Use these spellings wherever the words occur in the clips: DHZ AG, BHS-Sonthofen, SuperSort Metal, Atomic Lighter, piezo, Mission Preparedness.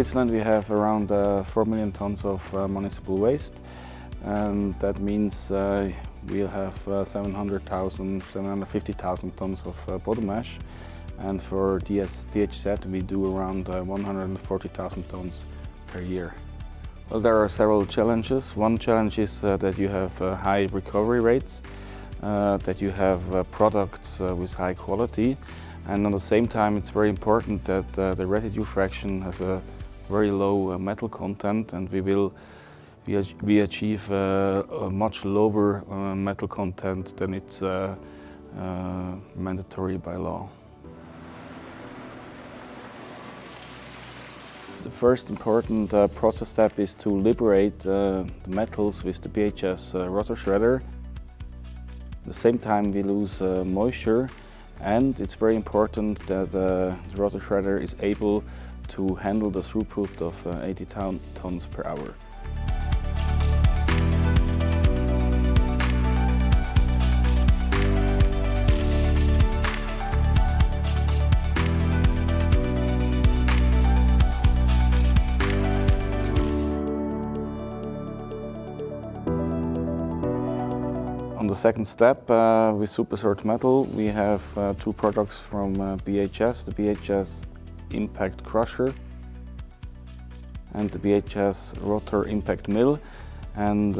Switzerland we have around 4 million tons of municipal waste, and that means we'll have 750,000 tons of bottom ash, and for DHZ we do around 140,000 tons per year. Well, there are several challenges. One challenge is that you have high recovery rates, that you have products with high quality, and at the same time it's very important that the residue fraction has a very low metal content, and we achieve a much lower metal content than it's mandatory by law. The first important process step is to liberate the metals with the BHS rotor shredder. At the same time we lose moisture, and it's very important that the rotor shredder is able to handle the throughput of 80 tons per hour. On the second step, with SuperSort Metal, we have two products from BHS, the BHS Impact Crusher and the BHS Rotor Impact Mill. And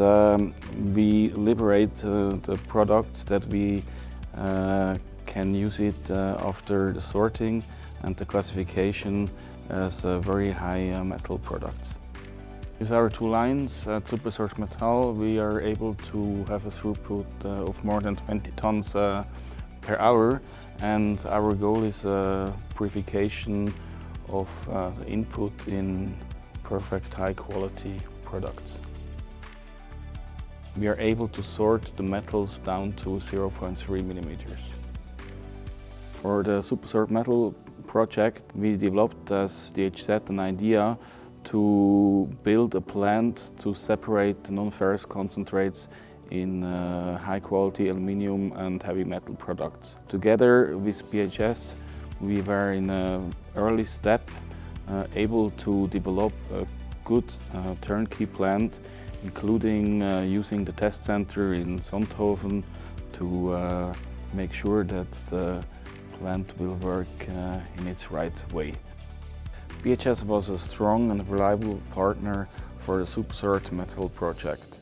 we liberate the products that we can use it after the sorting and the classification as very high metal products. With our two lines at SuperSort Metal, we are able to have a throughput of more than 20 tons per hour, and our goal is purification of the input in perfect high-quality products. We are able to sort the metals down to 0.3 millimeters. For the SuperSort Metal project, we developed as DHZ an idea to build a plant to separate non-ferrous concentrates in high-quality aluminium and heavy metal products. Together with BHS, we were in an early step able to develop a good turnkey plant, including using the test center in Sonthofen to make sure that the plant will work in its right way. BHS was a strong and reliable partner for the SuperSort Metal project.